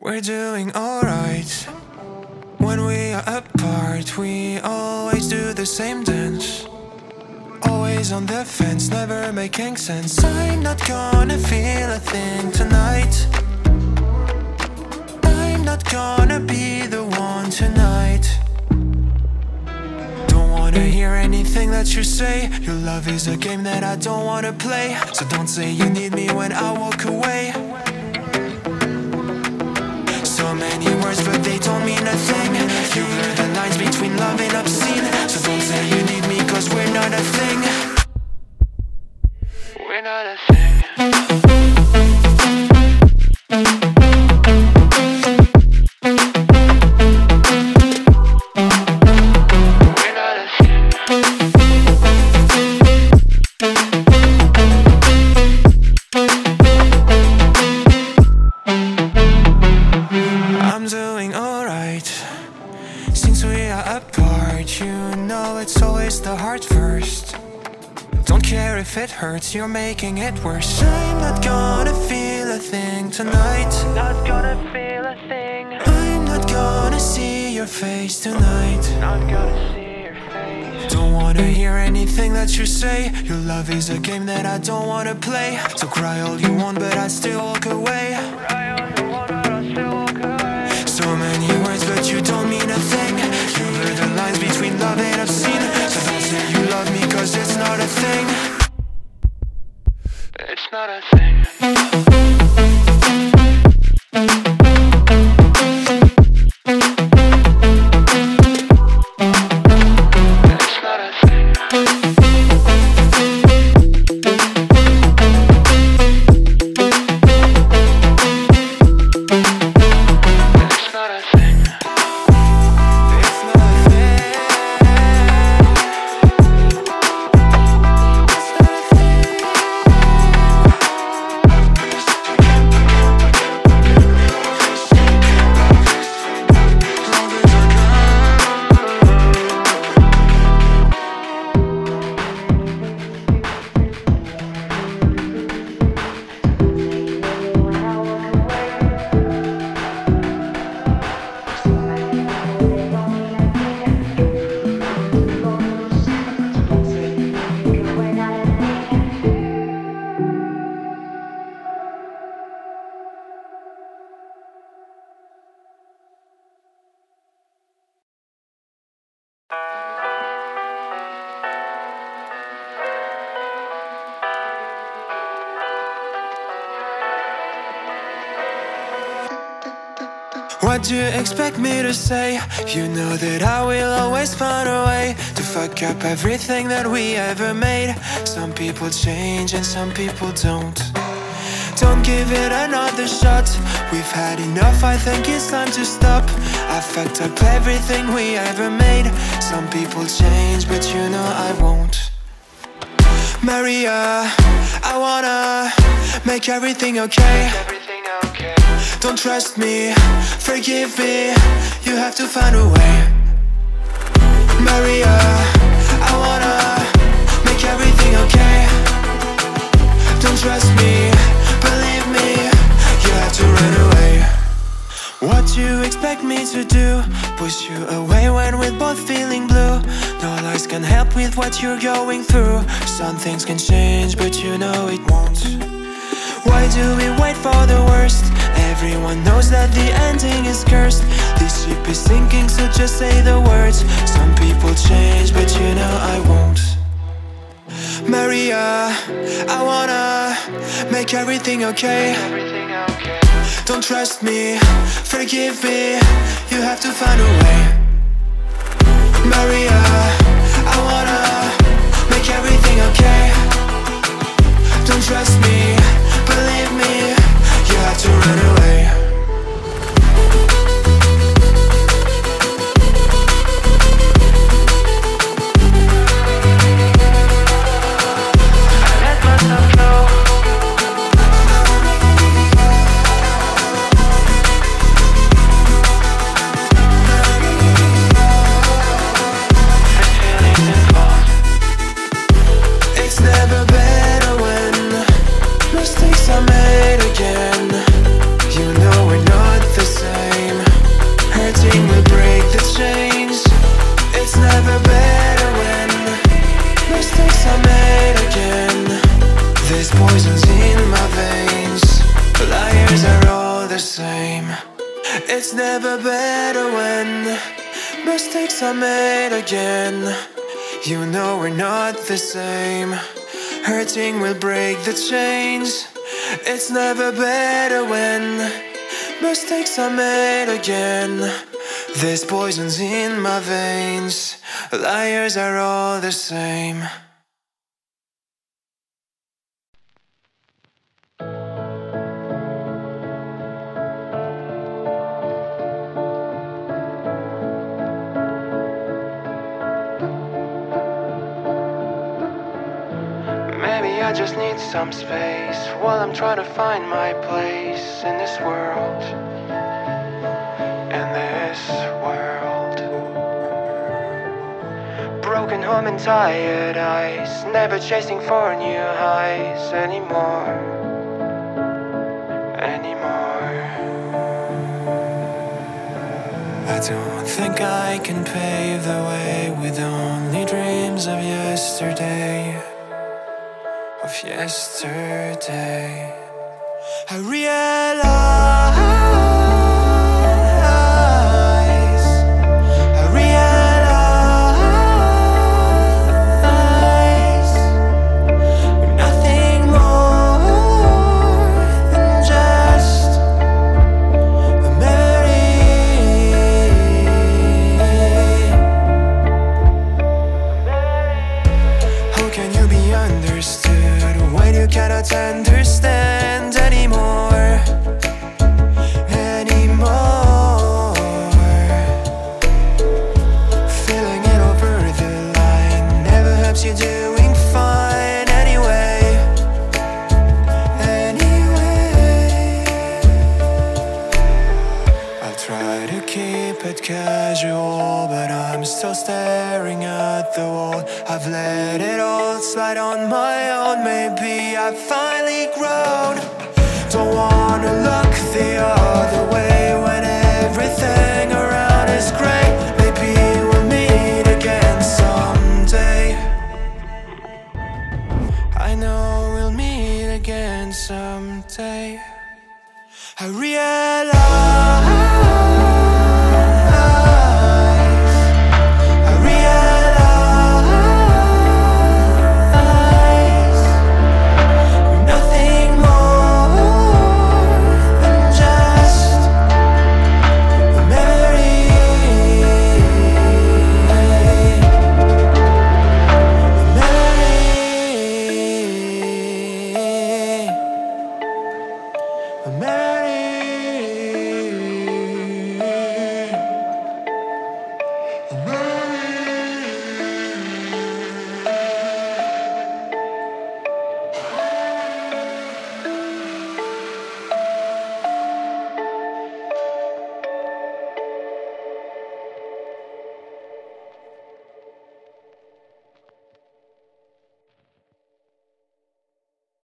We're doing alright. When we are apart, we always do the same dance. Always on the fence, never making sense. I'm not gonna feel a thing tonight. I'm not gonna be the one tonight. Don't wanna hear anything that you say. Your love is a game that I don't wanna play. So don't say you need me when I walk away. So many words, but they don't mean a thing. You blur the lines between love and obscene. So don't say you need me, cause we're not a thing. We're not a If it hurts, you're making it worse. I'm not gonna feel a thing tonight. Not gonna feel a thing. I'm not gonna see your face tonight. Not gonna see your face. Don't wanna hear anything that you say. Your love is a game that I don't wanna play. So cry all you want, but I still walk away. Cry all you want, but I still walk away. So many words, but you don't mean a thing. You blur the lines between love and obscene. So don't say you love me, cause it's not a thing. It's not a thing. What do you expect me to say? You know that I will always find a way to fuck up everything that we ever made. Some people change and some people don't. Don't give it another shot. We've had enough, I think it's time to stop. I fucked up everything we ever made. Some people change, but you know I won't. Maria, I wanna make everything okay. Don't trust me, forgive me, you have to find a way. Maria, I wanna make everything okay. Don't trust me, believe me, you have to run away. What you expect me to do? Push you away when we're both feeling blue. No lies can help with what you're going through. Some things can change, but you know it won't. Why do we wait for the worst? Everyone knows that the ending is cursed. This ship is sinking, so just say the words. Some people change, but you know I won't. Maria, I wanna make everything okay. Don't trust me, forgive me, you have to find a way. Maria, I wanna make everything okay. Don't trust me, believe me, you have to run away. the same. It's never better when mistakes are made again. You know we're not the same. Hurting will break the chains. It's never better when mistakes are made again. There's poison's in my veins. Liars are all the same. I just need some space while I'm trying to find my place in this world, in this world. Broken home and tired eyes, never chasing for new highs anymore, anymore. I don't think I can pave the way with only dreams of yesterday. Of yesterday, I realized. Mary.